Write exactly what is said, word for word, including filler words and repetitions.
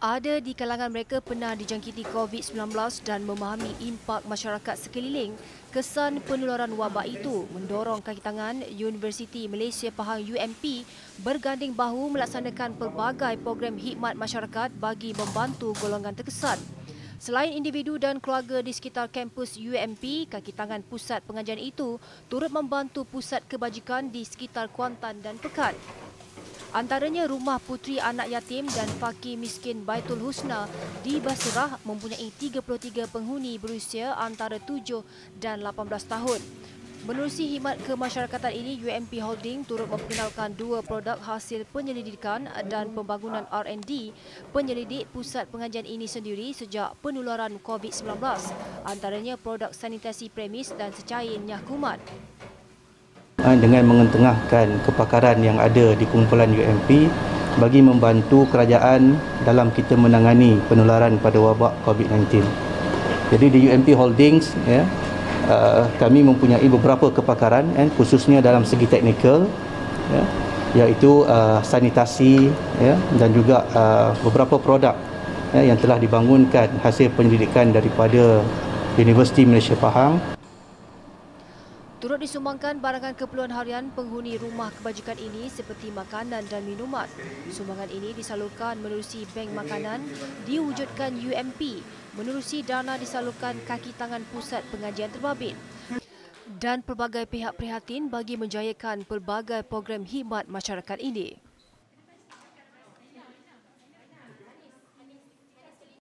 Ada di kalangan mereka pernah dijangkiti COVID nineteen dan memahami impak masyarakat sekeliling. Kesan penularan wabak itu mendorong kaki tangan Universiti Malaysia Pahang U M P berganding bahu melaksanakan pelbagai program khidmat masyarakat bagi membantu golongan terkesan. Selain individu dan keluarga di sekitar kampus U M P, kaki tangan pusat pengajian itu turut membantu pusat kebajikan di sekitar Kuantan dan Pekan. Antaranya rumah puteri anak yatim dan fakir miskin Baitul Husna di Baserah mempunyai tiga puluh tiga penghuni berusia antara tujuh dan lapan belas tahun. Menerusi khidmat kemasyarakatan ini, U M P Holdings turut memperkenalkan dua produk hasil penyelidikan dan pembangunan R and D penyelidik pusat pengajian ini sendiri sejak penularan COVID nineteen, antaranya produk sanitasi premis dan secair nyah kuman. Dengan mengetengahkan kepakaran yang ada di kumpulan U M P bagi membantu kerajaan dalam kita menangani penularan pada wabak COVID nineteen. Jadi di U M P Holdings, ya, Uh, kami mempunyai beberapa kepakaran eh, khususnya dalam segi teknikal, ya, iaitu uh, sanitasi, ya, dan juga uh, beberapa produk, ya, yang telah dibangunkan hasil penyelidikan daripada Universiti Malaysia Pahang. Turut disumbangkan barangan keperluan harian penghuni rumah kebajikan ini seperti makanan dan minuman. Sumbangan ini disalurkan menerusi Bank Makanan, diwujudkan U M P, menerusi dana disalurkan kaki tangan pusat pengajian terbabit. Dan pelbagai pihak prihatin bagi menjayakan pelbagai program khidmat masyarakat ini.